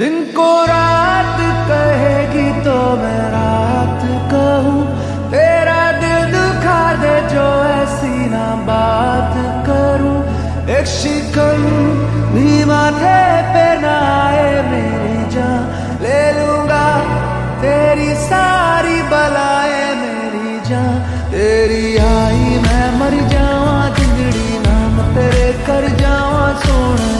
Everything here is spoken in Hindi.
दिन को रात कहेगी तो मैं रात कहूँ, तेरा दिल दुखा दे जो ऐसी ना बात करूँ। एक शिकन भी माथे पे ना आए मेरी जान, ले लूँगा तेरी सारी बलाए मेरी जान। तेरी आई मैं मर जावा, जिंदड़ी नाम तेरे कर जावा सोना।